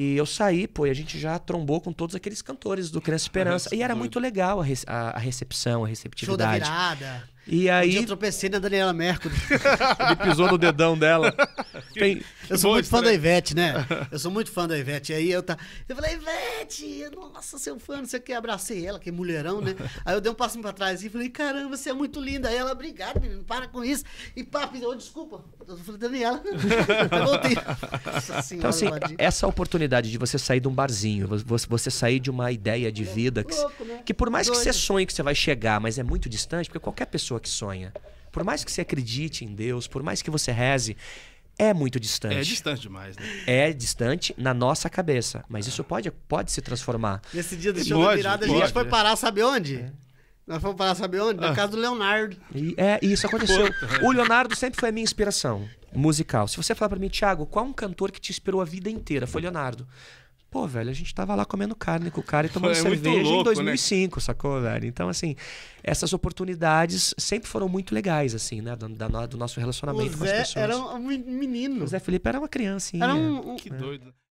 E eu saí, pô, e a gente já trombou com todos aqueles cantores do Criança e Esperança. E era muito legal a recepção, a receptividade. Show da virada. E aí... eu tropecei na Daniela Mercury. Ele pisou no dedão dela. Eu sou muito fã da Ivete, né? Eu sou muito fã da Ivete. E aí eu falei, Ivete, nossa, seu fã, não sei o que. Abracei ela, que é mulherão, né? Aí eu dei um passinho pra trás e falei, caramba, você é muito linda. Aí ela, obrigado, menino, para com isso. E papo, oh, desculpa. Eu falei, Daniela, eu voltei. Nossa senhora, então assim, essa oportunidade de você sair de um barzinho, você sair de uma ideia de vida, louco, né? Que por mais que você sonhe que você vai chegar, mas é muito distante, porque qualquer pessoa que sonha, por mais que você acredite em Deus, por mais que você reze, é muito distante. É distante demais, né? É distante na nossa cabeça, mas isso pode se transformar. Nesse dia do show da virada, a gente foi parar, sabe onde? Nós fomos parar, sabe onde? Na casa do Leonardo. E isso aconteceu. O Leonardo sempre foi a minha inspiração musical. Se você falar pra mim, Thiago, qual um cantor que te inspirou a vida inteira? Foi Leonardo. Pô, velho, a gente tava lá comendo carne com o cara e tomando cerveja louco, em 2005, né? Sacou, velho? Então, assim, essas oportunidades sempre foram muito legais, assim, né? Do nosso relacionamento com as pessoas. O Zé era um menino. O Zé Felipe era uma criança. Era um... Que doido.